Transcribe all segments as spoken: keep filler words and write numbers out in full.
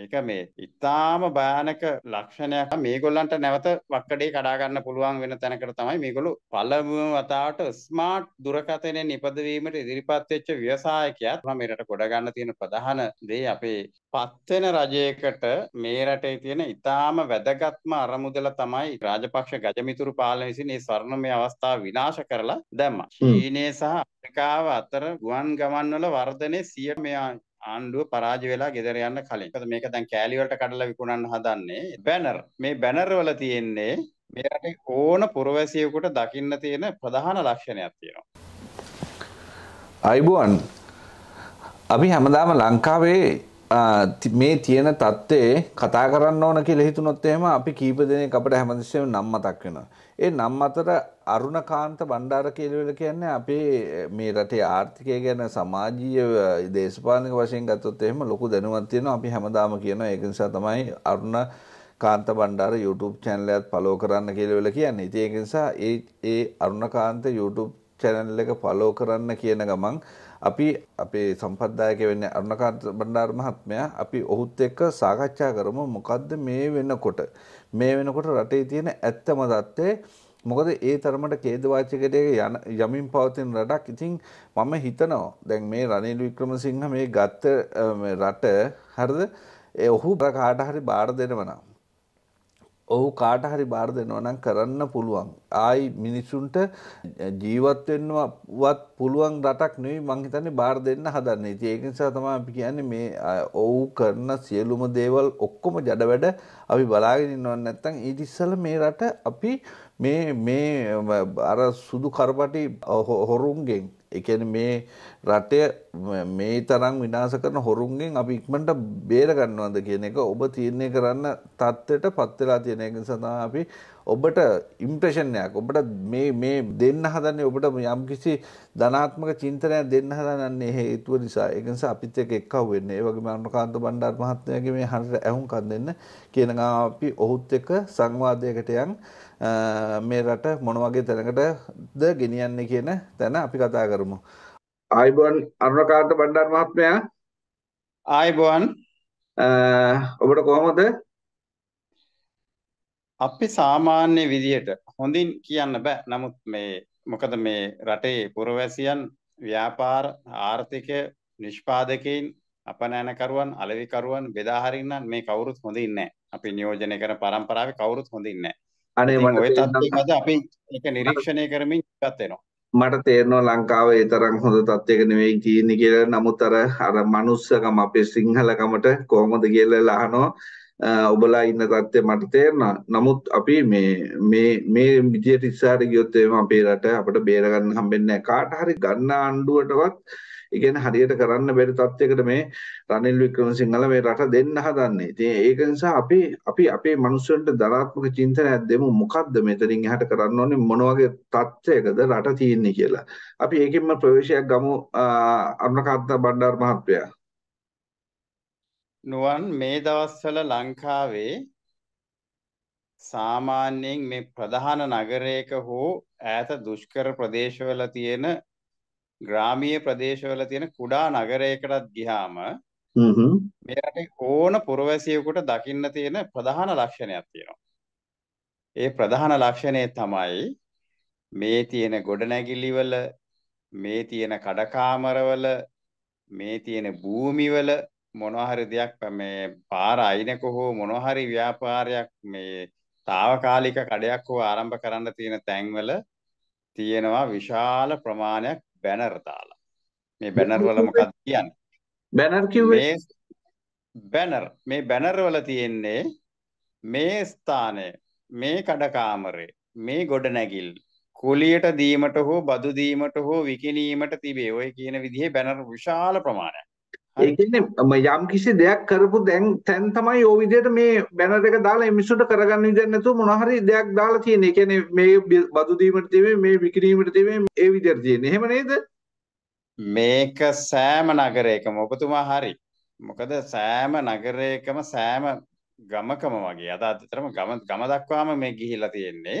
ඒක මේ ඉතාම භයානක ලක්ෂණයක්. මේගොල්ලන්ට නැවත වක්කඩේ කඩා ගන්න පුළුවන් වෙන තැනකට තමයි මේගොල්ලෝ පළමුව වතාවට ස්මාර්ට් දුරකථනයේ නිපදවීමට ඉදිරිපත් වෙච්ච ව්‍යවසායකයා තමයි මේ රට ගොඩ ගන්න තියෙන ප්‍රධාන දේ. අපේ පත්වෙන රජයකට මේ රටේ තියෙන ඉතාම වැදගත්ම අරමුදල තමයි රාජපක්ෂ ගජමිතුරු පාලන විසින් මේ ස්වර්ණමය අවස්ථාව විනාශ කරලා දැම්මා. චීනය සහ අප්‍රිකාව අතර ගුවන් ගමන්වල වර්ධනයේ සියයට ආණ්ඩුව පරාජය වෙලා ගෙදර යන්න කලින් මේක දැන් කෑලි වලට කඩලා විකුණන්න හදන්නේ බැනර්. මේ බැනර් වල තියෙන්නේ මේ රටේ ඕන පුරවැසියෙකුට දකින්න තියෙන ප්‍රධාන ලක්ෂණයක් තියෙනවා. අයිබෝන් අපි හැමදාම ලංකාවේ මේ තියෙන තත්ත්වේ කතා කරන්න ඕන කියලා හිතුනොත් එහෙම අපි කීප දෙනෙක් අපිට හැමදෙස්සෙම නම් මතක් වෙනවා. ඒ නම් අතර අරුණකාන්ත බණ්ඩාර කියලවල කියන්නේ අපේ මේ රටේ ආර්ථිකය ගැන සමාජීය දේශපාලනික වශයෙන් ගත්තොත් එහෙම ලොකු දැනුමක් තියෙනවා. අපි හැමදාම කියනවා ඒක නිසා තමයි අරුණකාන්ත බණ්ඩාර YouTube channel එකත් follow කරන්න කියලවල කියන්නේ. ඉතින් ඒක නිසා ඒ ඒ අරුණකාන්ත YouTube channel එක follow කරන්න කියන ගමන් අපි අපේ සම්පත්දායක වෙන්නේ අරුණකාන්ත බණ්ඩාර මහත්මයා. අපි ඔහුත් එක්ක සාකච්ඡා කරමු මොකද්ද මේ වෙනකොට මේ වෙනකොට රටේ තියෙන ඇත්තම தත්ත්වය. මොකද ඒ තරමට ඛේදවාචකයට යමින් පවතින රටක්. ඉතින් මම හිතනවා දැන් මේ රනිල් වික්‍රමසිංහ මේ ගත්ත රට හරිද ඔහු කාට හරි බාර දෙනවා නම් ඔහු කාට හරි බාර දෙනවා නම් කරන්න පුළුවන්. ආයි මිනිසුන්ට ජීවත් වෙන්නවත් පුළුවන් රටක් නෙවෙයි මං හිතන්නේ බාර දෙන්න හදන්නේ. ඉතින් ඒක නිසා තමයි අපි කියන්නේ මේ ඔහු කරන සියලුම දේවල් ඔක්කොම ජඩ වැඩ අපි බලාගෙන ඉන්නව නැත්නම් ඊට ඉස්සෙල්ලා මේ රට අපි මේ මේ අර සුදු කරපටි හොරුන්ගෙන් ඒ කියන්නේ මේ රටේ මේ තරම් විනාශ කරන හොරුන්ගෙන් අපි ඉක්මනට බේර ගන්නවද කියන එක ඔබ තීරණය කරන්න තත්ත්වයට පත් වෙලා තියෙන එක නිසා තමයි අපි ඔබට ඉම්ප්‍රෙෂන් එකක් ඔබට මේ මේ දෙන්න හදන්නේ ඔබට යම්කිසි ධනාත්මක චින්තනයක් දෙන්න හදනන්නේ හේතුව නිසා. ඒක නිසා අපිත් එක්ක එක්කව වෙන්නේ. ඒ වගේම අරුණකාන්ත බණ්ඩාර මහත්මයාගේ මේ හරියට ඇහුම්කන් දෙන්න කියන ගා අපි ඔහුත් එක්ක සංවාදයකට යන් මේ රට මොන වගේ තැනකටද ගෙනියන්නේ කියන තැන අපි කතා කරමු. ආයිබෝන් අරුණකාන්ත බණ්ඩාර මහත්මයා. ආයිබෝන් ඔබට කොහොමද? අපි සාමාන්‍ය විදියට හොඳින් කියන්න බෑ. නමුත් මේ මොකද මේ රටේ පුරවැසියන් ව්‍යාපාර ආර්ථික නිෂ්පාදකයන් අපනයනකරුවන් අලෙවිකරුවන් බෙදා හරින්නම් මේ කවුරුත් හොඳින් නැහැ. අපි නියෝජනය කරන පරම්පරාවේ කවුරුත් හොඳින් නැහැ. අනේ ඔය තත්ත්වයකද අපි ඒක නිරීක්ෂණය කරමින් ඉවත් වෙනවා. මට තේරෙනවා ලංකාව ඒ තරම් හොඳ තත්ත්වයක නෙවෙයි තියෙන්නේ කියලා. නමුත් අර අර මනුස්සකම අපේ සිංහලකමට කොහොමද කියලා අහනවා. ඔබලා ඉන්න තත්ත්වය මට තේරෙනවා. නමුත් අපි මේ මේ මේ විදියට ඉස්සරහට ගියොත් එහෙම අපේ රට අපිට බේර ගන්න හම්බෙන්නේ නැහැ. කාට හරි ගන්න ආණ්ඩුවටවත් ඒ කියන්නේ හරියට කරන්න බැරි තත්ත්වයකට මේ රනිල් වික්‍රමසිංහලා මේ රට දෙන්න හදන්නේ. ඉතින් ඒක නිසා අපි අපි අපේ මිනිස්සුන්ට ධනාත්මක චින්තනයක් දෙමු. මොකද්ද මෙතනින් එහාට කරන්න ඕනේ මොන වගේ තත්ත්වයකද රට තියෙන්නේ කියලා. අපි ඒකෙන්ම ප්‍රවේශයක් ගමු අරුණකාන්ත බණ්ඩාර මහත්මයා. නුවන් මේ දවස්වල ලංකාවේ සාමාන්‍යයෙන් මේ ප්‍රධාන නගරයක හෝ ඈත දුෂ්කර ප්‍රදේශවල තියෙන ග්‍රාමීය ප්‍රදේශවල තියෙන කුඩා නගරයකටත් ගියාම හ්ම් මේ රටේ ඕන පුරවැසියෙකුට දකින්න තියෙන ප්‍රධාන ලක්ෂණයක් තියෙනවා. ඒ ප්‍රධාන ලක්ෂණය තමයි මේ තියෙන ගොඩනැගිලිවල මේ තියෙන කඩකාමරවල මේ තියෙන භූමිවල මොනවා හරි දෙයක් මේ පාර අයිනක හෝ මොනවා හරි ව්‍යාපාරයක් මේ తాවකාලික කඩයක් හෝ ආරම්භ කරන්න තියෙන තැන්වල තියෙනවා විශාල ප්‍රමාණයක් බැනර් දාලා. මේ බැනර් වල මොකක්ද කියන්නේ? බැනර් කිව්වේ බැනර් මේ බැනර් වල තියෙන්නේ මේ ස්ථානය මේ කඩකාමරේ මේ ගොඩනැගිල් කුලියට දීමට හෝ බදු දීමට හෝ විකිණීමට තිබේ. ඔය කියන විදිහේ බැනර් විශාල ප්‍රමාණයක්. ඒ කියන්නේ යම් කිසි දෙයක් කරපු දැන් තැන් තමයි ඔය විදිහට මේ බැනර් එක දාලා මිනිස්සුන්ට කරගන්න විදිහ නැතුව මොන හරි දෙයක් දාලා තියෙන. ඒ කියන්නේ මේ බදු දීමට තිබෙන්නේ මේ විකිණීමට තිබෙන්නේ ඒ විදිහට තියෙන්නේ. එහෙම නේද? මේක සෑම නගරයකම ඔබතුමා හරි. මොකද සෑම නගරයකම සෑම ගමකම වගේ අද අදතරම ගම ගම දක්වාම මේ ගිහිලා තියෙන්නේ.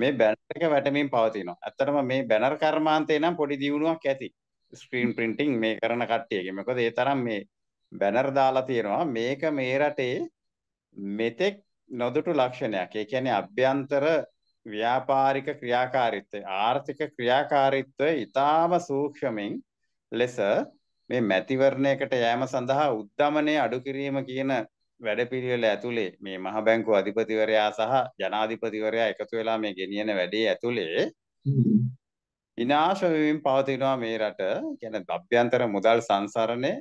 මේ බැනර් එක වැටමින් පවතිනවා. ඇත්තටම මේ බැනර් කර්මාන්තේ නම් පොඩි දියුණුවක් ඇති. ස්ක්‍රීන් ප්‍රින්ටිං මේ කරන කට්ටියගේ මොකද ඒ තරම් මේ banner දාලා තියෙනවා මේක මේ රටේ මෙතෙක් නොදුටු ලක්ෂණයක්. ඒ කියන්නේ අභ්‍යන්තර ව්‍යාපාරික ක්‍රියාකාරීත්වය, ආර්ථික ක්‍රියාකාරීත්වය ඊටාම සූක්ෂමෙන් ලෙස මේ මැතිවරණයකට යෑම සඳහා උද්දමනය අඩු කිරීම කියන වැඩපිළිවෙල ඇතුලේ මේ මහ බැංකුව අධිපතිවරයා සහ ජනාධිපතිවරයා එකතු වෙලා මේ ගෙනියන වැඩේ ඇතුලේ විනාශ වීම පවතිනවා මේ රට. කියන්නේ අභ්‍යන්තර මුදල් සංසරණේ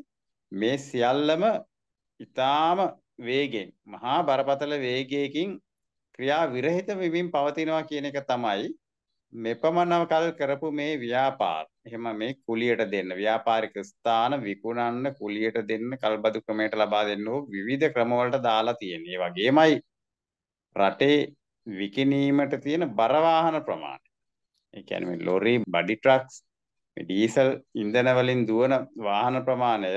මේ සියල්ලම ඊටාම වේගෙන් මහා බරපතල වේගයකින් ක්‍රියා විරහිත වීම පවතිනවා කියන එක තමයි මෙපමණකල් කරපු මේ ව්‍යාපාර. එහෙම මේ කුලියට දෙන්න ව්‍යාපාරික ස්ථාන විකුණන්න කුලියට දෙන්න කල්බදු ක්‍රමයට ලබා දෙන්න විවිධ ක්‍රම වලට දාලා තියෙන. ඒ වගේමයි රටේ විකිණීමට තියෙන බර වාහන ප්‍රමාණය. ඒ කියන්නේ මේ ලොරි, බඩි ට්‍රක්ස්, මේ ඩීසල් ඉන්ධන වලින් දුවන වාහන ප්‍රමාණය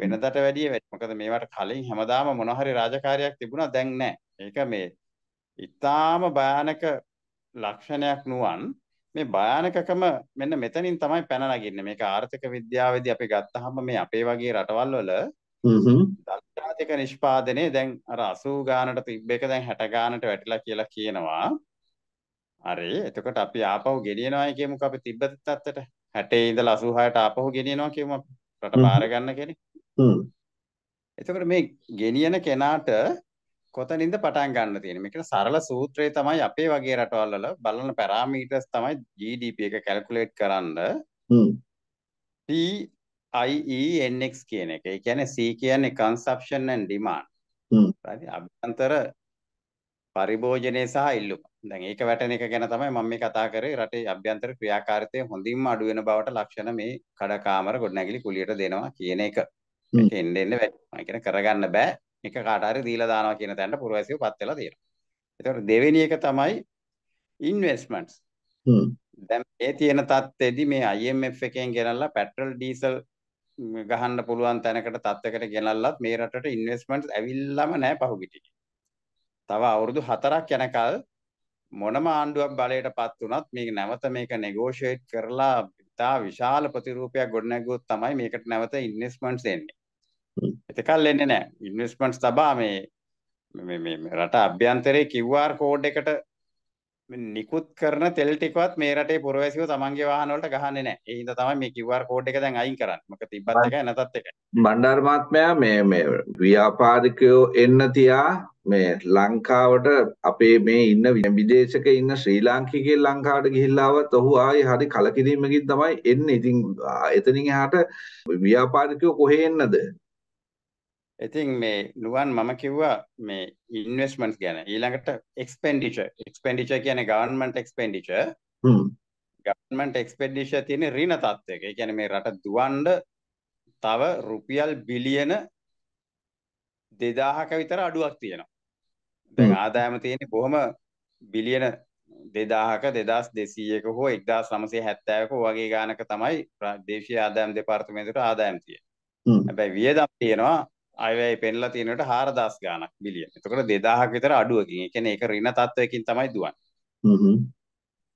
වෙනදට වැඩිය වැඩි. මොකද මේවට කලින් හැමදාම මොන හරි රාජකාරියක් තිබුණා, දැන් නැහැ. ඒක මේ ඉතාම භයානක ලක්ෂණයක් නුවන් මේ භයානකකම මෙන්න මෙතනින් තමයි පැන නගින්නේ. මේක ආර්ථික විද්‍යාවේදී අපි ගත්තහම මේ අපේ වගේ රටවල් වල හ්ම් දත්තාතික නිෂ්පාදනයේ දැන් අර අසූ ගානට තිබ්බ එක දැන් හැට ගානට වැටිලා කියලා කියනවා. හරි, එතකොට අපි ආපහු ගෙනියනවායි කියමුක. අපි තිබ්බ තත්ත්වයට හැට ඉඳලා අසූහයට ආපහු ගෙනියනවා කියමු රට පාර ගන්න කෙනෙක්. හ්ම් එතකොට මේ ගෙනියන කෙනාට කොතනින්ද පටන් ගන්න තියෙන්නේ? මේක සරල සූත්‍රය තමයි අපේ වගේ රටවල් වල බලන පැරාමීටර්ස් තමයි ජී ඩී පී එක කැල්කියුලේට් කරන්න. හ්ම් P I E N X කියන එක. ඒ කියන්නේ C කියන්නේ consumption and demand. හ්ම් හරි, අභ්‍යන්තර පරිභෝජනය සහ ඉල්ලුම. දැන් ඒක වැටෙන එක ගැන තමයි මම මේ කතා කරේ. රටේ අභ්‍යන්තර ක්‍රියාකාරීත්වය හොඳින්ම අඩු වෙන බවට ලක්ෂණ මේ කඩකාමර ගොඩනැගිලි කුලියට දෙනවා කියන එක. මේක එන්න එන්න වැඩිනවා. ඒ කියන්නේ කරගන්න බෑ. එක කාට හරි දීලා දානවා කියන තැනට පුරවැසියෝ පත් වෙලා තියෙනවා. ඒතකොට දෙවෙනි එක තමයි ඉන්වෙස්ට්මන්ට්ස්. හ්ම්. දැන් මේ තියෙන තත්ත්වෙදී මේ I M F එකෙන් ගෙනල්ලා පෙට්‍රල් ඩීසල් ගහන්න පුළුවන් තැනකට තත්ත්වයකට ගෙනල්ලත් මේ රටට ඉන්වෙස්ට්මන්ට්ස් ඇවිල්ලාම නැහැ පහුගිටින්. තව අවුරුදු හතරක් යනකල් මොනම ආණ්ඩුවක් බලයටපත් වුණත් මේක නැවත මේක නෙගෝෂিয়েට් කරලා තා විශාල ප්‍රතිරූපයක් ගොඩනැගුවොත් තමයි මේකට නැවත ඉන්වෙස්ට්මන්ට්ස් එන්නේ. එතකල් එන්නේ නැහැ. ඉන්වෙස්ට්මන්ට්ස් තබා මේ මේ මේ රට අභ්‍යන්තරයේ Q R කෝඩ් එකට නිකුත් කරන තෙල් ටිකවත් මේ රටේ පුරවැසියෝ තමන්ගේ වාහන වලට ගහන්නේ නැහැ. ඒ හින්දා තමයි මේ Q R කෝඩ් එක දැන් අයින් කරන්නේ. මොකද තිබ්බත් එකයි නැතත් එකයි. බණ්ඩාර මහත්මයා මේ මේ ව්‍යාපාරිකයෝ එන්න තියා මේ ලංකාවට අපේ මේ ඉන්න විදේශක ඉන්න ශ්‍රී ලාංකිකයෙක් ලංකාවට ගිහිල්ලා ආවත් ඔහු ආයේ හරි කලකිරීමකින් තමයි එන්නේ. ඉතින් එතනින් එහාට ව්‍යාපාරිකයෝ කොහේ එන්නද? ඉතින් මේ නුවන් මම කිව්වා මේ ඉන්වෙස්ට්මන්ට්ස් ගැන. ඊළඟට එක්ස්පෙන්ඩිචර්. එක්ස්පෙන්ඩිචර් කියන්නේ ගවර්න්මන්ට් එක්ස්පෙන්ඩිචර්. හ්ම්. ගවර්න්මන්ට් එක්ස්පෙන්ඩිචර් තියෙන්නේ ඍණ තත්ත්වයක. ඒ කියන්නේ මේ රට දුවන්න තව රුපියල් බිලියන දෙදාහක විතර අඩුවක් තියෙනවා. දැන් ආදායම තියෙන්නේ බොහොම බිලියන දෙදාහක දෙදාස් දෙසීයක හෝ එක්දාස් නවසිය හැත්තෑවක වගේ ගානක තමයි දේශීය ආදායම් දෙපාර්තමේන්තුවට ආදායම් තියෙන්නේ. හ්ම්. හැබැයි වියදම් තියෙනවා අයවැය පෙන්ලා තියෙනට හාරදාස් ගානක් බිලියන. එතකොට දෙදාහක විතර අඩුවකින්. ඒ කියන්නේ ඒක ඍණ තත්වයකින් තමයි දුවන්නේ. Hmm.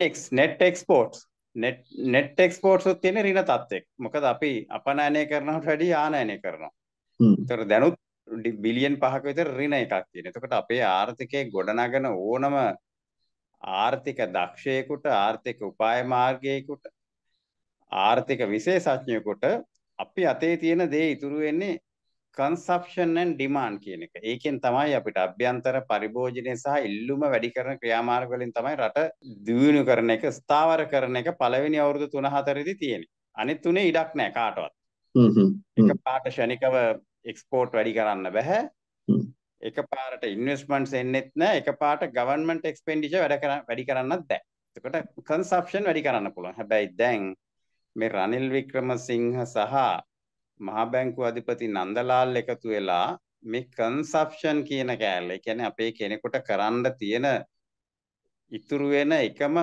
X net exports. net net exports උත් තියෙන ඍණ තත්වයක. මොකද අපි අපනයනය කරනවට වැඩිය ආනයනය කරනවා. හ්ම්. ඒතර දැනුත් බිලියන් පහක විතර ඍණ එකක් තියෙනවා. එතකොට අපේ ආර්ථිකයේ ගොඩනගන ඕනම ආර්ථික දක්ෂයෙකුට, ආර්ථික උපාය මාර්ගයකට, ආර්ථික විශේෂඥයෙකුට අපි අතේ තියෙන දේ ඉතුරු වෙන්නේ consumption and demand කියන එක. ඒකෙන් තමයි අපිට අභ්‍යන්තර පරිභෝජනය සහ ඉල්ලුම වැඩි කරන ක්‍රියාමාර්ග වලින් තමයි රට දියුණු කරන එක, ස්ථාවර කරන එක පළවෙනි අවුරුදු තුන හතර දී තියෙන්නේ. අනිත් තුනේ ඉඩක් නැහැ කාටවත්. හ්ම් හ්ම්. එකපාරට ශනිකව එක්ස්පෝර්ට් වැඩි කරන්න බෑ. හ්ම්. එකපාරට ඉන්වෙස්ට්මන්ට්ස් එන්නෙත් නැහැ. එකපාරට ගවර්න්මන්ට් එක්ස්පෙන්ඩිචර් වැඩ කරන්න වැඩි කරන්නත් බෑ. එතකොට consumption වැඩි කරන්න පුළුවන්. හැබැයි දැන් මේ රනිල් වික්‍රමසිංහ සහ මහා බැංකුව අධිපති නන්දලාල් එකතු වෙලා මේ කන්සම්ප්ෂන් කියන කෑල්ල. ඒ කියන්නේ අපේ කෙනෙකුට කරන්න තියෙන ඉතුරු වෙන එකම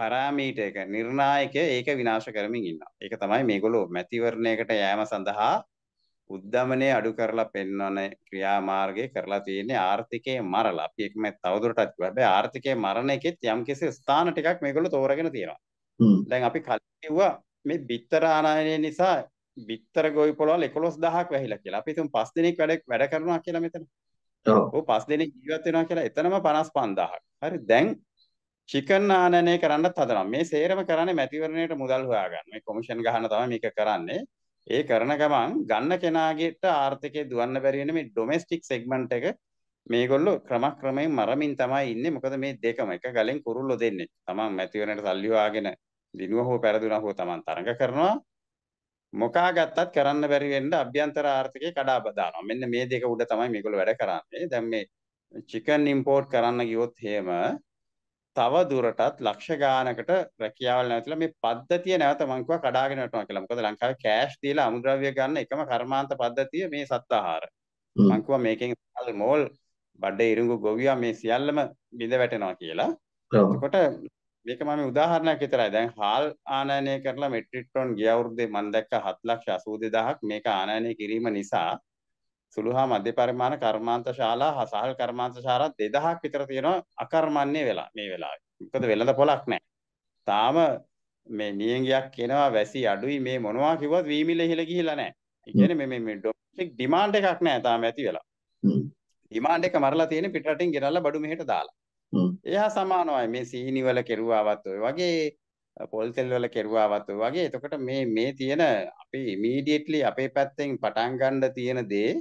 පාරාමීටර් එක නිර්ණායකය ඒක විනාශ කරමින් ඉන්නවා. ඒක තමයි මේගොල්ලෝ මැතිවරණයකට යෑම සඳහා උද්දමනය අඩු කරලා පෙන්වන ක්‍රියාමාර්ගය කරලා තියෙන්නේ. ආර්ථිකයේ මරලා. අපි ඒක මම තවදුරටත් කිව්වා. හැබැයි ආර්ථිකයේ මරණ එකෙත් යම්කිසි ස්ථාන ටිකක් මේගොල්ලෝ තෝරගෙන තියෙනවා. දැන් අපි කලින් කිව්වා මේ බිත්තර ආනයනය නිසා බිත්තර ගොවි පොළවල් එකොළොස් දහසක් වැහිලා කියලා. අපි හිතමු පස් දිනක් වැඩ වැඩ කරනවා කියලා මෙතන. ඔව්. ඔව් පස් දිනක් ජීවත් වෙනවා කියලා එතනම පනස් පන්දාහක්. හරි දැන් චිකන් ආනනය කරන්නත් හදනවා. මේ සේරම කරන්නේ මැතිවරණයට මුදල් හොයාගන්න. මේ කොමිෂන් ගහන තමයි මේක කරන්නේ. ඒ කරන ගමන් ගන්න කෙනාගේට ආර්ථිකේ දුවන්න බැරි වෙන මේ ඩොමෙස්ටික් සෙග්මන්ට් එක මේගොල්ලෝ ක්‍රමක්‍රමයෙන් මරමින් තමයි ඉන්නේ. මොකද මේ දෙකම එක ගලෙන් කුරුල්ලෝ දෙන්නේ. තමන් මැතිවරණයට සල්ලි හොයාගෙන දිනුව හෝ පෙරදුනා හෝ තමන් තරඟ කරනවා. මොකා ගත්තත් කරන්න බැරි වෙන්න අභ්‍යන්තර ආර්ථිකේ කඩා බදානවා. මෙන්න මේ දෙක උඩ තමයි මේගොල්ලෝ වැඩ කරන්නේ. දැන් මේ චිකන් ඉම්පෝට් කරන්න ගියොත් එහෙම තව දුරටත් ලක්ෂ ගානකට රැකියාවල් නැතිලා මේ පද්ධතිය නැවත මං කිව්වා කඩාගෙන යනවා කියලා. මොකද ලංකාවේ කෑෂ් දීලා අමුද්‍රව්‍ය ගන්න එකම කර්මාන්ත පද්ධතිය මේ සත්ආහාර. මං කිව්වා මේකෙන් මෝල් බඩේ ඉරුඟු ගොවියා මේ සියල්ලම බිඳ වැටෙනවා කියලා. එතකොට මේක මම උදාහරණයක් විතරයි. දැන් හාල් ආනයනය කරලා මෙට්‍රික් ටොන් ගිය අවුරුද්දේ මම දැක්ක හත් ලක්ෂ අසූ දෙදාහක් මේක ආනයනය කිරීම නිසා සුළුහා මධ්‍ය පරිමාණ කර්මාන්ත ශාලා සහල් කර්මාන්ත ශාලා දෙදාහක් විතර තියෙනවා අකර්මන්නේ වෙලා මේ වෙලාවේ. මොකද වෙළඳ පොලක් නැහැ. තාම මේ නියංගියක් කියනවා වැසි අඩුයි මේ මොනවා කිව්වත් වීමිල ඉහළ ගිහිලා නැහැ. ඒ කියන්නේ මේ මේ ඩොමෙස්ටික් ඩිමාන්ඩ් එකක් නැහැ තාම ඇති වෙලා. ඩිමාන්ඩ් එක මරලා තියෙන්නේ පිට රටින් ගෙනල්ලා බඩු මෙහෙට දාලා. එයා සමානවයි මේ සීනි වල කෙරුවාවත් ඔය වගේ පොල් තෙල් වල කෙරුවාවත් ඔය වගේ. එතකොට මේ මේ තියෙන අපි ඉමීඩියට්ලි අපේ පැත්තෙන් පටන් ගන්න තියෙන දේ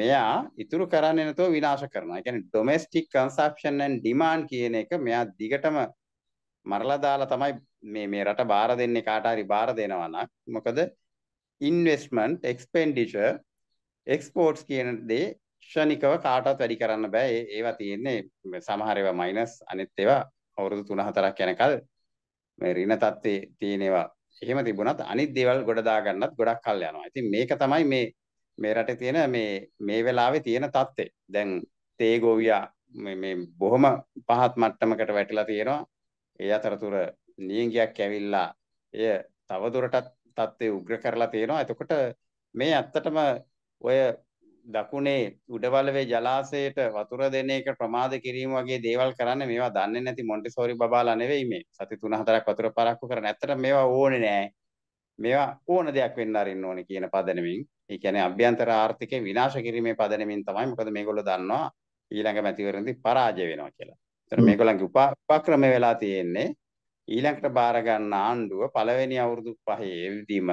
මෙයා ඉතුරු කරන්නේ නැතුව විනාශ කරනවා. ඒ කියන්නේ ඩොමෙස්ටික් කන්සම්ප්ෂන් ඇන් ඩිමාන්ඩ් කියන එක මෙයා දිගටම මරලා දාලා තමයි මේ මේ රට බාර දෙන්නේ කාට හරි බාර දෙනවා නම්. මොකද ඉන්වෙස්ට්මන්ට් එක්ස්පෙන්ඩිචර් එක්ස්පෝර්ට්ස් කියන දේ ශනිකව කාටවත් වැඩි කරන්න බෑ. ඒවා තියෙන්නේ සමහර ඒවා මයිනස් අනිත් ඒවා අවුරුදු තුන හතරක් යනකල් මේ ඍණ තත්ත්වයේ තියෙන ඒවා එහෙම තිබුණත් අනිත් දේවල් ගොඩ දා ගන්නත් ගොඩක් කල් යනවා. ඉතින් මේක තමයි මේ මේ රටේ තියෙන මේ මේ වෙලාවේ තියෙන තත්ත්වය. දැන් තේ ගෝවියා මේ මේ බොහොම පහත් මට්ටමකට වැටිලා තියෙනවා. ඒ අතරතුර නියංගයක් ඇවිල්ලා එය තව දුරටත් තත්ත්වය උග්‍ර කරලා තියෙනවා. එතකොට මේ ඇත්තටම ඔය දකුණේ උඩවලවේ ජලාශයට වතුර දෙන එක ප්‍රමාද කිරීම වගේ දේවල් කරන්නේ මේවා දන්නේ නැති මොන්ටිසෝරි බබාලා නෙවෙයි මේ. සති තුන හතරක් වතුර පරක්කු කරන. ඇත්තට මේවා ඕනේ නෑ. මේවා ඕන දෙයක් වෙන්න අරින්න ඕනේ කියන පදනමින්. ඒ කියන්නේ අභ්‍යන්තර ආර්ථිකේ විනාශ කිරීමේ පදනමින් තමයි. මොකද මේගොල්ලෝ දන්නවා ඊළඟ මැතිවරණදී පරාජය වෙනවා කියලා. ඒතර මේගොල්ලන්ගේ උපක්‍රම වෙලා තියෙන්නේ ඊළඟට බාර ගන්න ආණ්ඩුව පළවෙනි අවුරුදු පහේ එල්දීම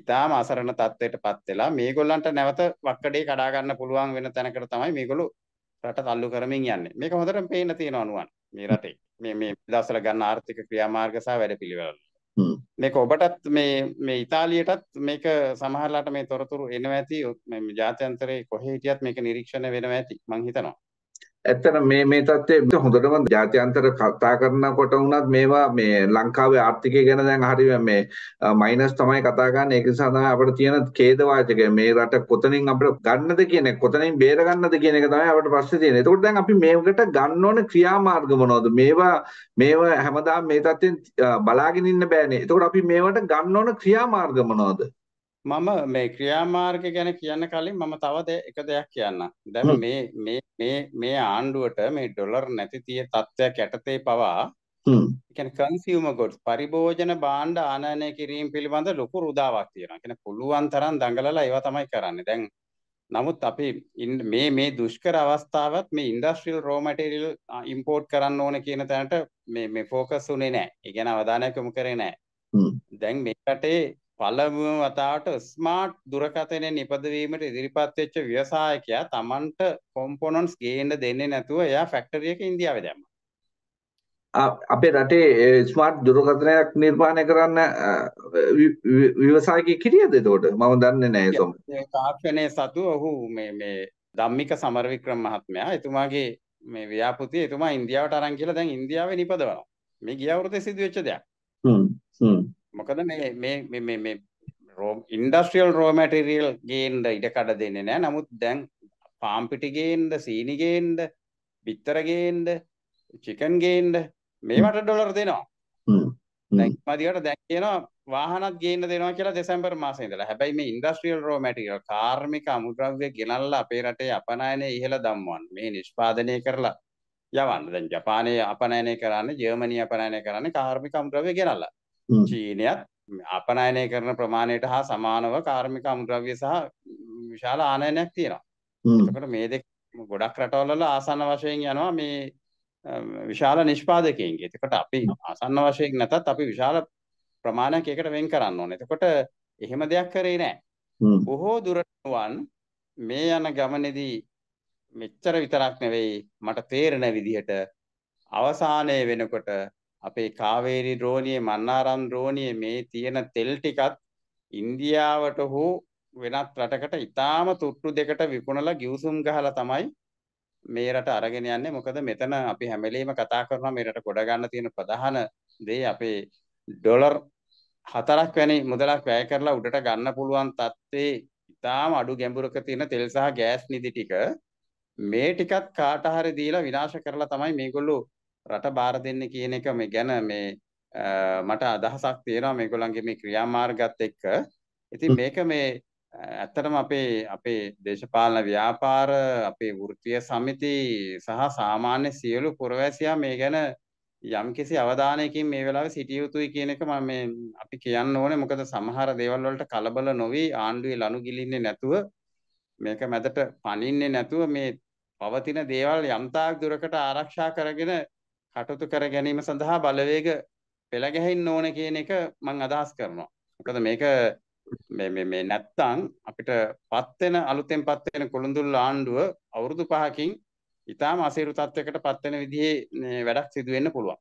ඉතාලම අසරණ තත්ත්වයටපත් වෙලා මේගොල්ලන්ට නැවත වක්කඩේ කඩා ගන්න පුළුවන් වෙන තැනකට තමයි මේගොල්ලෝ රට තල්ලු කරමින් යන්නේ. මේක හොඳටම පේන්න තියෙන අනුවන් මේ රටේ. මේ මේ දවස්වල ගන්න ආර්ථික ක්‍රියාමාර්ග සහ වැඩපිළිවෙල. මේක ඔබටත් මේ මේ ඉතාලියටත් මේක සමහරලාට මේ තොරතුරු එනවා ඇති. මේ ජාත්‍යන්තරේ කොහේ හිටියත් මේක නිරීක්ෂණය වෙනවා ඇති මං හිතනවා. ඇත්තට මේ මේ තත්ත්වය හොඳටම ජාත්‍යන්තර කතා කරනකොට වුණත් මේවා මේ ලංකාවේ ආර්ථිකය ගැන දැන් හරිය මේ මයිනස් තමයි කතා ගන්න. ඒක නිසා තමයි අපිට තියෙන ඛේදවාචක මේ රට කොතනින් අපිට ගන්නද කියන එක කොතනින් බේර ගන්නද කියන එක තමයි අපිට ප්‍රශ්නේ තියෙන්නේ. එතකොට දැන් අපි මේකට ගන්න ඕන ක්‍රියාමාර්ග මොනවද? මේවා මේවා හැමදාම මේ තත්ත්වෙන් බලාගෙන ඉන්න බෑනේ. එතකොට අපි මේවට ගන්න ඕන ක්‍රියාමාර්ග මොනවද? මම මේ ක්‍රියාමාර්ග ගැන කියන්න කලින් මම තව එක දෙයක් කියන්න. දැන් මේ මේ මේ මේ ආණ්ඩුවට මේ ඩොලර් නැති තිය තත්ත්වයක් යටතේ පවා කියන්නේ කන්සියුමර් ගොඩ්ස් පරිභෝජන භාණ්ඩ ආනයනය කිරීම පිළිබඳ ලොකු රුදාවක් තියෙනවා. කියන්නේ පුළුවන් තරම් දඟලලා ඒවා තමයි කරන්නේ. දැන් නමුත් අපි මේ මේ දුෂ්කර අවස්ථාවත් මේ ඉන්ඩස්ට්‍රියල් රෝ මැටීරියල් ඉම්පෝට් කරන්න ඕනේ කියන තැනට මේ මේ ફોකස් උනේ නැහැ. ඒ ගැන අවධානය යොමු කරේ නැහැ. දැන් මේ රටේ පළමුව වතාවට ස්මාර්ට් දුරකථනයේ නිපදවීමට ඉදිරිපත් වෙච්ච ව්‍යවසායකයා Tamanට කොම්පොනන්ට්ස් ගේන්න දෙන්නේ නැතුව එයා ෆැක්ටරි එක ඉන්දියාවේ දැම්මා. අපේ රටේ ස්මාර්ට් දුරකථනයක් නිර්මාණය කරන්න ව්‍යවසායකයෙක් හිටියද එතකොට? මම දන්නේ නැහැ ඒක. මේ තාක්ෂණයේ සතු ඔහු මේ මේ ධම්මික සමරවික්‍රම මහත්මයා එතුමාගේ මේ ව්‍යාපෘතිය එතුමා ඉන්දියාවට අරන් කියලා දැන් ඉන්දියාවේ නිපදවනවා. මේ ගිය අවුරුද්දේ සිදුවෙච්ච දෙයක්. හ්ම් හ්ම් මොකද මේ මේ මේ මේ මේ ඉන්ඩස්ට්‍රියල් රෝ මැටීරියල් ගේන්න ඉඩ කඩ දෙන්නේ නැහැ. නමුත් දැන් පාම් පිටි ගේන්න, සීනි ගේන්න, බිත්තර ගේන්න, චිකන් ගේන්න මේවට ඩොලර් දෙනවා. දැන් මාදියට දැන් කියනවා වාහනත් ගේන්න දෙනවා කියලා දෙසැම්බර් මාසේ ඉඳලා. හැබැයි මේ ඉන්ඩස්ට්‍රියල් රෝ මැටීරියල් කාර්මික අමුද්‍රව්‍ය ගෙනල්ලා අපේ රටේ අපනයනය ඉහළ දම්වන්න. මේ නිෂ්පාදනය කරලා යවන්න. දැන් ජපානයේ අපනයනය කරන්නේ, ජර්මනිය අපනයනය කරන්නේ කාර්මික අමුද්‍රව්‍ය ගෙනල්ලා. චීනයත් ආපනයනය කරන ප්‍රමාණයට හා සමානව කාර්මික අමුද්‍රව්‍ය සහ විශාල ආනයනයක් තියෙනවා. එතකොට මේ දෙක ගොඩක් රටවල ආසන්න වශයෙන් යනවා මේ විශාල නිෂ්පාදකයන්ගේ. එතකොට අපි ආසන්න වශයෙන් නැතත් අපි විශාල ප්‍රමාණයක් ඒකට වෙන් කරන්න ඕනේ. එතකොට එහෙම දෙයක් කරේ නැහැ. බොහෝ දුරවන් මේ යන ගමනේදී මෙච්චර විතරක් නෙවෙයි මට තේරෙන විදිහට අවසානයේ වෙනකොට අපේ කාවේරි ද්‍රෝණියේ මන්නාරම් ද්‍රෝණියේ මේ තියෙන තෙල් ටිකත් ඉන්දියාවට හෝ වෙනත් රටකට ඊටාම තුට්ටු දෙකට විකුණලා ගිවිසුම් ගහලා තමයි මේ රට අරගෙන යන්නේ. මොකද මෙතන අපි හැම වෙලේම කතා කරනවා මේ රට ගොඩ ගන්න තියෙන ප්‍රධාන දේ අපේ ඩොලර් හතරක් වැනි මුදලක් වැය කරලා උඩට ගන්න පුළුවන් තත්ත්වේ ඊටාම අඩු ගැඹුරක තියෙන තෙල් සහ ගෑස් නිදි ටික මේ ටිකත් කාට හරි දීලා විනාශ කරලා තමයි මේගොල්ලෝ රට බාර දෙන්නේ කියන එක මේ ගැන මේ මට අදහසක් තියෙනවා මේගොල්ලන්ගේ මේ ක්‍රියාමාර්ගات එක්ක. ඉතින් මේක මේ ඇත්තටම අපේ අපේ දේශපාලන ව්‍යාපාර අපේ වෘත්තීය සමිති සහ සාමාන්‍ය සියලු පුරවැසියා මේ ගැන යම්කිසි අවධානයකින් මේ වෙලාවේ සිටිය යුතුයි කියන එක මම මේ අපි කියන්න ඕනේ. මොකද සමහර දේවල් වලට කලබල නොවි ආණ්ඩුවේ ලනු ගිලින්නේ නැතුව මේක මැදට පනින්නේ නැතුව මේ පවතින දේවල් යම්තාක් දුරකට ආරක්ෂා කරගෙන කටයුතු කර ගැනීම සඳහා බලවේග පෙළ ගැහින්න ඕන කියන එක මම අදහස් කරනවා. මොකද මේක මේ මේ මේ නැත්තම් අපිට පත් වෙන අලුතෙන් පත් වෙන කොළඳුල් ආණ්ඩුව අවුරුදු පහකින් ඊටාම අසීරු තත්වයකට පත් වෙන විදිහේ වැඩක් සිදු වෙන්න පුළුවන්.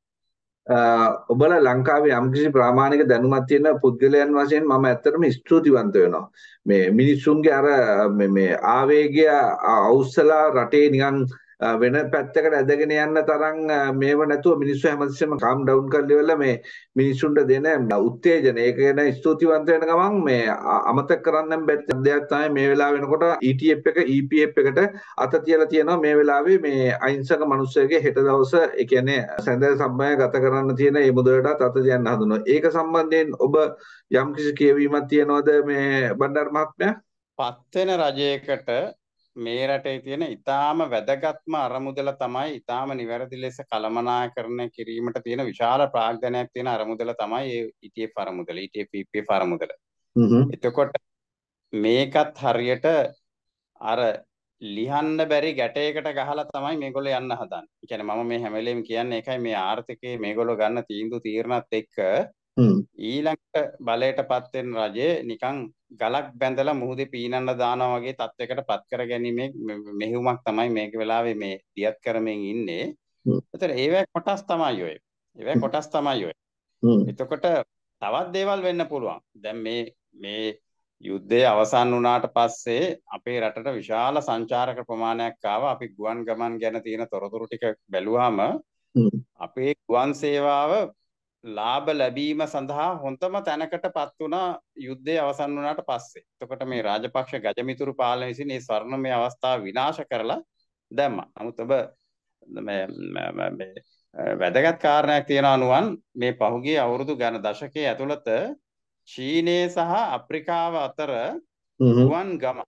ඔබලා ලංකාවේ යම්කිසි ප්‍රාමාණික දැනුමක් තියෙන පුද්ගලයන් වශයෙන් මම ඇත්තටම ස්තුතිවන්ත වෙනවා. මේ මිනිසුන්ගේ අර මේ මේ ආවේගය අවුස්සලා රටේ නිකන් වෙන පැත්තකට ඇදගෙන යන්න තරම් මේව නැතුව මිනිස්සු හැමතිස්සෙම calm down කරලා ඉවරලා මේ මිනිසුන්ට දෙන උත්තේජන ඒක ගැන ස්තුතිවන්ත වෙන ගමන් මේ අමතක කරන්න බැරි දෙයක් තමයි මේ වෙලාව වෙනකොට E T F එක E P F එකට අත තියලා තියෙනවා. මේ වෙලාවේ මේ අහිංසක මිනිස්සුගේ හෙට දවස ඒ කියන්නේ සඳහන් සම්බය ගත කරන්න තියෙන මේ මුදලටත් අත තියන්න හදනවා. ඒක සම්බන්ධයෙන් ඔබ යම්කිසි කියවීමක් තියනවද මේ බණ්ඩාර මහත්මයා? පත් වෙන රජයකට මේ රටේ තියෙන ඊටාම වැදගත්ම අරමුදල තමයි ඊටාම නිවැරදි ලෙස කළමනාකරණය කිරීමට තියෙන විශාල ප්‍රාග්ධනයක් තියෙන අරමුදල තමයි ඒ E T F අරමුදල E T F E P F අරමුදල. එතකොට මේකත් හරියට අර ලිහන්න බැරි ගැටයකට ගහලා තමයි මේගොල්ලෝ යන්න හදන්නේ. ඒ කියන්නේ මම මේ හැම වෙලෙම කියන්නේ ඒකයි මේ ආර්ථිකයේ මේගොල්ලෝ ගන්න තීන්දුව තීරණත් එක්ක ඊළඟට බලයටපත් වෙන රජයේ නිකන් ගලක් බැඳලා මුහුදේ පීනන්න දානවා වගේ තත්වයකට පත් කර ගැනීමේ මෙහෙයුමක් තමයි මේක වෙලාවේ මේ දියත් කරමින් ඉන්නේ. ඒතර ඒවැ කොටස් තමයි ඔය. ඒවැ කොටස් තමයි ඔය. එතකොට තවත් දේවල් වෙන්න පුළුවන්. දැන් මේ මේ යුද්ධය අවසන් වුණාට පස්සේ අපේ රටට විශාල සංචාරක ප්‍රමාණයක් ආවා. අපි ගුවන් ගමන් ගැන තියෙන තොරතුරු ටික බැලුවාම අපේ ගුවන් සේවාව ලාභ ලැබීම සඳහා හොඳම තැනකටපත් වුණා යුද්ධය අවසන් වුණාට පස්සේ. එතකොට මේ රාජපක්ෂ ගජමිතුරු පාලන විසින් මේ ස්වර්ණමය අවස්ථාව විනාශ කරලා දැම්මා. නමුත් ඔබ මේ මේ වැදගත් කාරණයක් තියෙන අනුවන් මේ පහුගිය අවුරුදු ගණන දශකයේ ඇතුළත චීනය සහ අප්‍රිකාව අතර ගුවන් ගමන්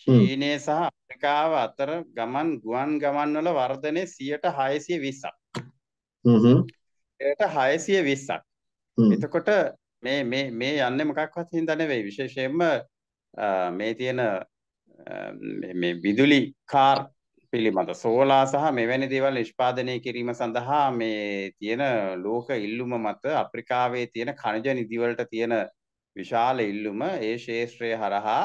චීනය සහ අප්‍රිකාව අතර ගමන් ගුවන් ගමන් වල වර්ධනය සියයට හයසිය විස්සක්. හ්ම් හයසිය විස්සක්. එතකොට මේ මේ මේ යන්නේ මොකක්වත් හින්දා නෙවෙයි. විශේෂයෙන්ම මේ තියෙන මේ විදුලි කාර් පිළිබඳ සෝලා සහ මෙවැනි දේවල් නිෂ්පාදනය කිරීම සඳහා මේ තියෙන ලෝක ඉල්ලුම මත අප්‍රිකාවේ තියෙන ඛනිජ නිදි වලට තියෙන විශාල ඉල්ලුම ඒ ශාස්ත්‍රය හරහා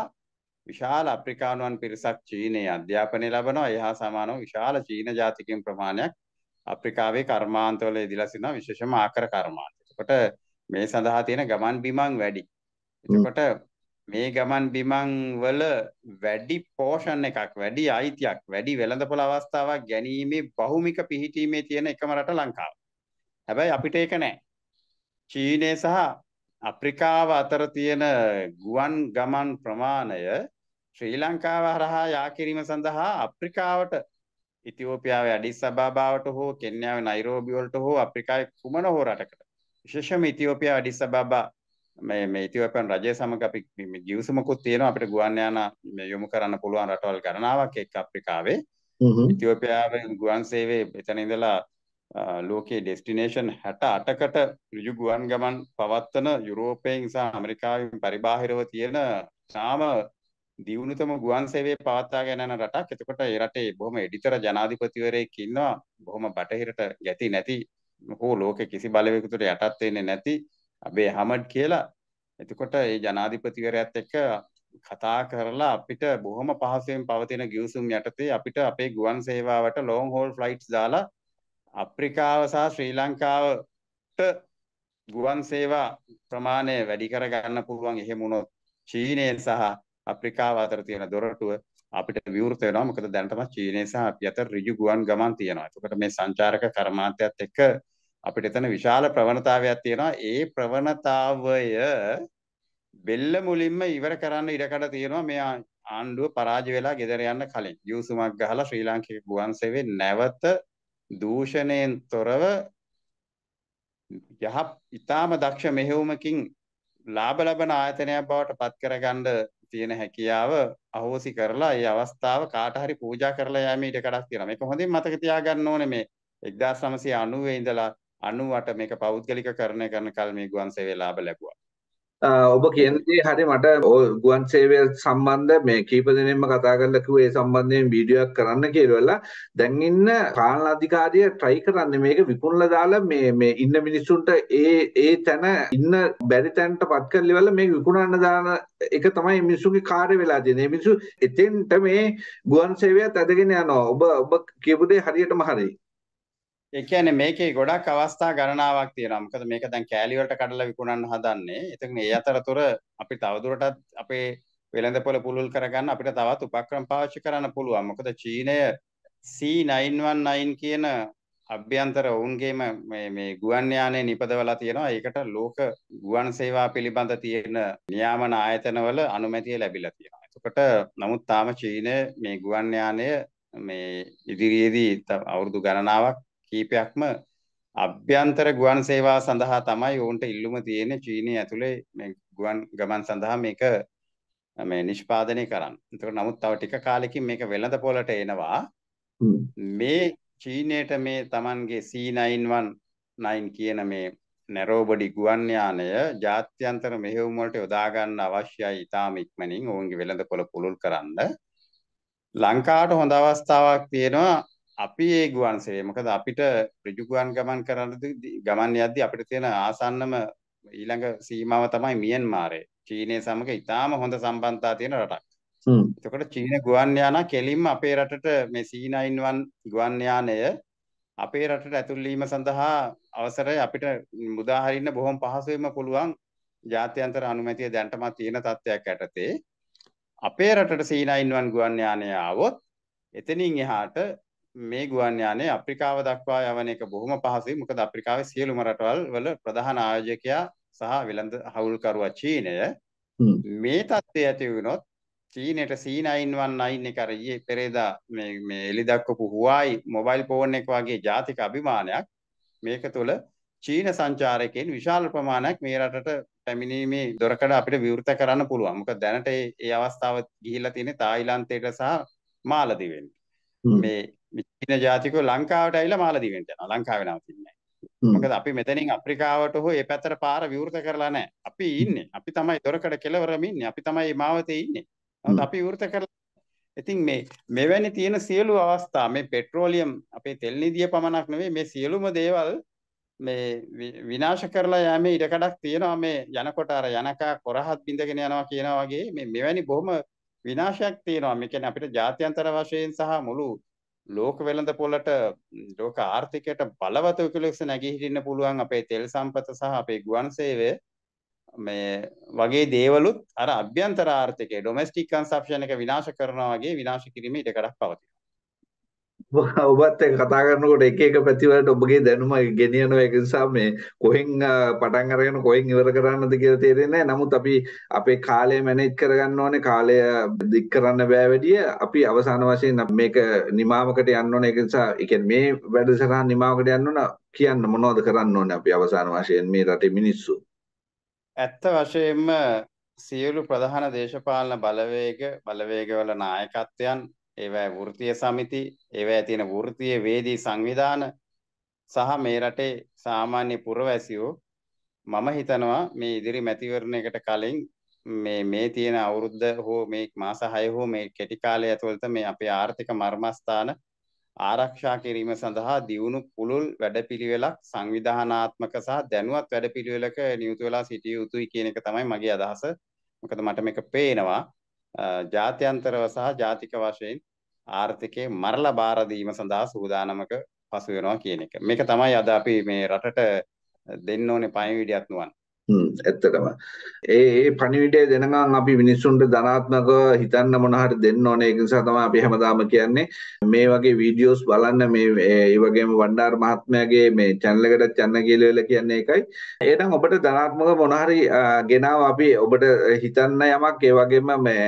විශාල අප්‍රිකානුවන් පිරිසක් චීනයේ අධ්‍යාපනය ලබනවා. එහා සමානව විශාල චීන ජාතිකයන් ප්‍රමාණයක් අප්‍රිකාවේ කර්මාන්තවල ඉදලා සිටිනවා විශේෂම ආකර කර්මාන්ත. එතකොට මේ සඳහා තියෙන ගමන් බිමන් වැඩි. එතකොට මේ ගමන් බිමන් වල වැඩි පෝෂන් එකක් වැඩි අයිතියක් වැඩි වෙළඳපොළ අවස්ථාවක් ගැනීමේ බහුමික පිහිටීමේ තියෙන එකම රට ලංකාව. හැබැයි අපිට ඒක නැහැ. චීනය සහ අප්‍රිකාව අතර තියෙන ගුවන් ගමන් ප්‍රමාණය ශ්‍රී ලංකාව හරහා යා කිරීම සඳහා අප්‍රිකාවට ඉතිෝපියාවේ ඇඩිස් අබාබාවට හෝ කෙන්යාවේ නයිරෝබි වලට හෝ අප්‍රිකාවේ කුමන හෝ රටකට විශේෂයෙන්ම ඉතිෝපියාව ඇඩිස් අබාබා මේ මේ ඉතිෝපියානු රජය සමග අපි ජීවසමකුත් තියෙනවා. අපිට ගුවන් යාන යොමු කරන්න පුළුවන් රටවල් ගණනාවක් එක්ක අප්‍රිකාවේ ඉතිෝපියාවේ ගුවන් සේවයේ එතන ඉඳලා ලෝකයේ ඩෙස්ටිනේෂන් හැට අටකට ඍජු ගුවන් ගමන් පවත්වන යුරෝපයෙන් සහ ඇමරිකාවෙන් පරිබාහිරව තියෙන සාම දියුණුතම ගුවන් සේවය පවත්වාගෙන යන රටක්. එතකොට ඒ රටේ බොහොම එඩිතර ජනාධිපතිවරයෙක් ඉන්නවා. බොහොම බටහිරට ගැති නැති හෝ ලෝකේ කිසි බලවේගයකට යටත් වෙන්නේ නැති අබේ හමඩ් කියලා. එතකොට ඒ ජනාධිපතිවරයාත් එක්ක කතා කරලා අපිට බොහොම පහසුවෙන් පවතින ගිවිසුම් යටතේ අපිට අපේ ගුවන් සේවාවට ලොง හෝල් ෆ්ලයිට්ස් දාලා අප්‍රිකාව සහ ශ්‍රී ලංකාවට ගුවන් සේවා ප්‍රමාණය වැඩි කර ගන්න පුළුවන්. එහෙම වුණොත් චීනය සහ අප්‍රිකාව අතර තියෙන දොරටුව අපිට විවෘත වෙනවා. මොකද දැනටම චීනය සහ අපි අතර ඍජු ගුවන් ගමන් තියෙනවා. ඒකට මේ සංචාරක කර්මාන්තයත් එක්ක අපිට එතන විශාල ප්‍රවණතාවයක් තියෙනවා. ඒ ප්‍රවණතාවය බෙල්ල මුලින්ම ඉවර කරන්න ඉඩකඩ තියෙනවා මේ ආණ්ඩුව පරාජය වෙලා ගෙදර යන්න කලින්. යූසුමක් ගහලා ශ්‍රී ලාංකික ගුවන් සේවය නැවත දූෂණයෙන් තොරව යහ ඉතාම දක්ෂ මෙහෙයුමකින් ලාභ ලබන ආයතනයක් බවට පත් කරගන්න තියෙන හැකියාව අහෝසි කරලා මේ අවස්ථාව කාට හරි පූජා කරලා යෑම ඊට කඩක් තියෙනවා. මේක හොඳින් මතක තියාගන්න ඕනේ. මේ එක්දාස් නවසිය අනූවේ ඉඳලා අනූඅට මේක පෞද්ගලිකකරණය කරන කල මේ ගුවන් සේවයේ ලාභ ලැබුවා. ඔබ කියන දේ හරි. මට ගුවන් සේවය සම්බන්ධ මේ කීප දෙනෙක්ම කතා කරලා කිව්වා ඒ සම්බන්ධයෙන් වීඩියෝයක් කරන්න කියලා. දැන් ඉන්න පාලන අධිකාරිය try කරන්නේ මේක විකුණලා දාලා මේ මේ ඉන්න මිනිස්සුන්ට ඒ ඒ තැන ඉන්න බැරි තැනටපත් කරලිවල මේක විකුණන්න දාන එක තමයි මිනිස්සුගේ කාර්ය වෙලා දෙන්නේ. මේ මිනිස්සු එතෙන්ට මේ ගුවන් සේවයත් අදගෙන යනවා. ඔබ ඔබ කියපු දේ හරියටම හරි. ඒ කියන්නේ මේකේ ගොඩක් අවස්ථා ගණනාවක් තියෙනවා. මොකද මේක දැන් කෑලි වලට කඩලා විකුණන්න හදන්නේ. එතකොට මේ අතරතුර අපි තවදුරටත් අපේ වෙළඳපොළ පුළුල් කරගන්න අපිට තවත් උපක්‍රම පාවිච්චි කරන්න පුළුවන්. මොකද චීනය සී නවය එක නවය කියන අභ්‍යන්තර ඔවුන්ගේම මේ මේ ගුවන් යානයේ නිපදවලා තියෙනවා. ඒකට ලෝක ගුවන් සේවා පිළිබඳ තියෙන නියාමන ආයතනවල අනුමැතිය ලැබිලා තියෙනවා. එතකොට නමුත් තාම චීනය මේ ගුවන් යානය මේ ඉදිරියේදී අවුරුදු ගණනාවක් කීපයක්ම අභ්‍යන්තර ගුවන් සේවා සඳහා තමයි ඔවුන්ට ඉල්ලුම තියෙන්නේ චීනයේ ඇතුලේ මේ ගුවන් ගමන් සඳහා මේක මේ නිෂ්පාදනය කරන්න. ඒකට නමුත් තව ටික කාලෙකින් මේක වෙළඳපොළට එනවා. මේ චීනයේට මේ Tamanගේ සී නවය එක නවය කියන මේ narrow body ගුවන් යානය ජාත්‍යන්තර මෙහෙයුම් වලට යොදා ගන්න අවශ්‍යයි. ඊටාම ඉක්මනින් ඔවුන්ගේ වෙළඳපොළ පුළුල් කරන්න ලංකාවට හොඳ අවස්ථාවක් තියෙනවා. අපි ඒ ගුවන් සේවය මොකද අපිට ඍජු ගුවන් ගමන් කරන්න ගමන් යද්දී අපිට තියෙන ආසන්නම ඊළඟ සීමාව තමයි මියන්මාරය. චීනය සමග ඉතාම හොඳ සම්බන්ධතා තියෙන රටක්. එතකොට චීන ගුවන් යාන කෙලින්ම අපේ රටට මේ සී නවය එක නවය ගුවන් යානය අපේ රටට ඇතුල් වීම සඳහා අවසරය අපිට මුදා හරින්න බොහොම පහසුවෙන්ම පුළුවන්. ජාත්‍යන්තර අනුමැතිය දැන්ටමත් තියෙන තත්ත්වයක් යටතේ අපේ රටට සී නවය එක නවය ගුවන් යානය ආවොත් එතනින් එහාට මේ ගුවන් යානය අප්‍රිකාව දක්වා යවන එක බොහොම පහසුයි. මොකද අප්‍රිකාවේ සියලුම රටවල් වල ප්‍රධාන ආයෝජකයා සහ වෙළඳ හවුල්කරුවා චීනය. මේ තත්ත්වය ඇති වුණොත් චීනයට සී නවය එක නවය එක අර ඊයේ පෙරේදා මේ මේ එලි දක්වපු Huawei මොබයිල් ෆෝන් එක වගේ ජාතික අභිමානයක් මේක තුළ චීන සංචාරකයන් විශාල ප්‍රමාණයක් මේ රටට පැමිණීමේ දොරකඩ අපිට විවෘත කරන්න පුළුවන්. මොකද දැනට මේ අවස්ථාව ගිහිල්ලා තියෙන්නේ තායිලන්තයට සහ මාලදීවෙන්. මේ චීන ජාතිකව ලංකාවට ඇවිල්ලා මාලදීවෙන්ට යනවා. ලංකාවේ නවතින්නේ නැහැ. මොකද අපි මෙතනින් අප්‍රිකාවට හෝ ඒ පැත්තට පාර විවෘත කරලා නැහැ. අපි ඉන්නේ. අපි තමයි දොරකඩ කෙළවරම ඉන්නේ. අපි තමයි මේ මාවතේ ඉන්නේ. නමුත් අපි විවෘත කරලා. ඉතින් මේ මෙවැනි තියෙන සියලු අවස්ථා මේ පෙට්‍රෝලියම් අපේ තෙල් නිධිය පමණක් නෙවෙයි මේ සියලුම දේවල් මේ විනාශ කරලා යෑමේ ඉඩකඩක් තියෙනවා. මේ යනකොට අර යනකා කොරහත් බින්දගෙන යනවා කියනවා වගේ මේ මෙවැනි බොහොම විනාශයක් තියෙනවා. මේ කියන්නේ අපිට ජාත්‍යන්තර වශයෙන් සහ මුළු ලෝක වෙළඳපොළට ලෝක ආර්ථිකයට බලවත් විකලක්ෂ නැගී හිටින්න පුළුවන් අපේ තෙල් සම්පත සහ අපේ ගුවන් සේවය මේ වගේ දේවලුත් අර අභ්‍යන්තර ආර්ථිකයේ ඩොමෙස්ටික් කන්සම්ප්ෂන් එක විනාශ කරනවා වගේ විනාශ කිරීමේ ඉඩකඩක් පවතිනවා. ඔබත් එක්ක කතා කරනකොට එක එක පැතිවලට ඔබගේ දැනුම ගෙනියනවා. ඒක නිසා මේ කොහෙන් පටන් අරගෙන කොහෙන් ඉවර කරන්නද කියලා තේරෙන්නේ නැහැ. නමුත් අපි අපේ කාලය මැනේජ් කරගන්න ඕනේ. කාලය දික් කරන්න බෑ වැඩිය. අපි අවසාන වශයෙන් මේක නිමාවකට යන්න ඕනේ. ඒක නිසා ඒ කියන්නේ මේ වැඩසටහන නිමාවකට යන්න ඕන කියන්න මොනවද කරන්න ඕනේ අපි අවසාන වශයෙන් මේ රටේ මිනිස්සු? ඇත්ත වශයෙන්ම සියලු ප්‍රධාන දේශපාලන බලවේග බලවේගවල නායකත්වයන් ඒවැ වෘත්තීය සමිති, ඒවැ තියෙන වෘත්තීය වේදී සංවිධාන, සහ මේ රටේ සාමාන්‍ය පුරවැසියෝ මම හිතනවා මේ ඉදිරි මැතිවරණයකට කලින් මේ මේ තියෙන අවුරුද්ද හෝ මේ මාස හය හෝ මේ කෙටි කාලය ඇතුළත මේ අපේ ආර්ථික මර්මස්ථාන ආරක්ෂා කිරීම සඳහා දියුණු කුළුල් වැඩපිළිවෙලක් සංවිධානාත්මක සහ දැනුවත් වැඩපිළිවෙලක නියුතු වෙලා සිටිය යුතුයි කියන එක තමයි මගේ අදහස. මොකද මට මේක පේනවා ජාත්‍යන්තරව සහ ජාතික වශයෙන් ආර්ථිකේ මරලා බාර දීම සඳහා සූදානමක පසු වෙනවා කියන එක. මේක තමයි අද අපි මේ රටට දෙන්න ඕනේ පණිවිඩයක් නුවන්. හ්ම් ඇත්තටම. ඒ ඒ පණිවිඩය දෙනකන් අපි මිනිස්සුන්ට ධනාත්මකව හිතන්න මොන හරි දෙන්න ඕනේ. ඒක නිසා තමයි අපි හැමදාම කියන්නේ මේ වගේ වීඩියෝස් බලන්න මේ ඒ වගේම වණ්ඩාර මහත්මයාගේ මේ channel එකටත් යන්න කියලා කියන්නේ ඒකයි. එහෙනම් ඔබට ධනාත්මකව මොන හරි ගෙනාව අපි ඔබට හිතන්න යමක් ඒ වගේම මේ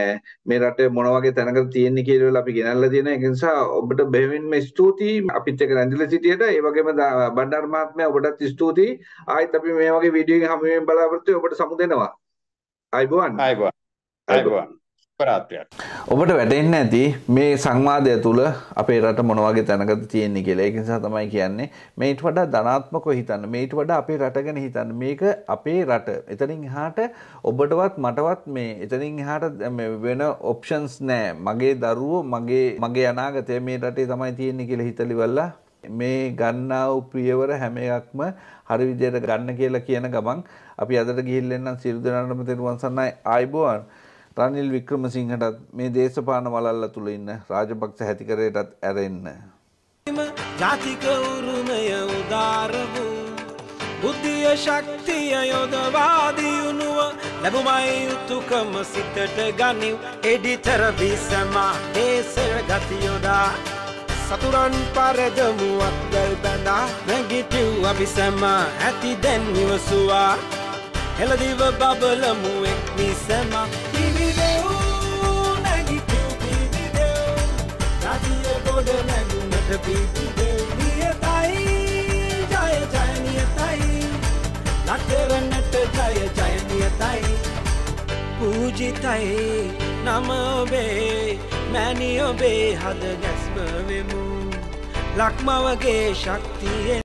මේ රටේ මොන වගේ තැනකද තියෙන්නේ කියලා අපි ගෙනල්ලා තියෙන. ඒක නිසා ඔබට බෙහෙවින්ම ස්තුතියි අපිත් එක්ක රැඳිලා සිටියට. ඒ වගේම වණ්ඩාර මහත්මයා ඔබටත් ස්තුතියි. ආයිත් අපි මේ වගේ වීඩියෝ එක හැම වෙලේම බලාපොරොත්තු ඔබට සමු දෙනවා. අයබෝන් අයබෝන් අයබෝන් ප්‍රාත්‍යත් ඔබට වැටෙන්නේ නැති මේ සංවාදය තුළ අපේ රට මොන වගේ තැනකද තියෙන්නේ කියලා. ඒක නිසා තමයි කියන්නේ මේ ඊට වඩා ධනාත්මකව හිතන්න. මේ ඊට වඩා අපේ රට ගැන හිතන්න. මේක අපේ රට. එතනින් එහාට ඔබටවත් මටවත් මේ එතනින් එහාට වෙන ඔප්ෂන්ස් නැහැ. මගේ දරුවෝ මගේ මගේ අනාගතය මේ රටේ තමයි තියෙන්නේ කියලා හිතලිවලා මේ ගන්නා වූ ප්‍රියවර හැම එකක්ම හරි විදියට ගන්න කියලා කියන ගමන් අපි අදට ගිහින් එන්නම්. සියලු දෙනාටම තෙරුවන් සරණයි. ආයුබෝවන්. රනිල් වික්‍රමසිංහටත් මේ දේශපාලන වලල්ල තුල ඉන්න රාජපක්ෂ හැතිකරේටත් ඇරෙන්න. ජාතික උරුමය උදාර වූ බුද්ධිය ශක්තිය යොදවා දියුණුව ලැබුමයි යුතුකම සිතට ගනිව්. එඩිතර විසමා දේශය ගති යොදා සතුරන් පරදමුවක් දැල් බැඳා නැගිටිව් අපි සැම ඇති දැන් නිවසුවා හෙළදිව බබලමු එක් නිසැම පිවිදෙව් නැගිටිව් පිවිදෙව් රාජ්‍ය ගොඩ නැගුමට පිවිදෙව් නියතයි ජය ජය නියතයි නතරන්නට ජය ජය නියතයි පූජිතයි නම ඔබේ මැනි ඔබේ හද ගැස්ම වෙමු ලක්මවගේ ශක්තියෙන්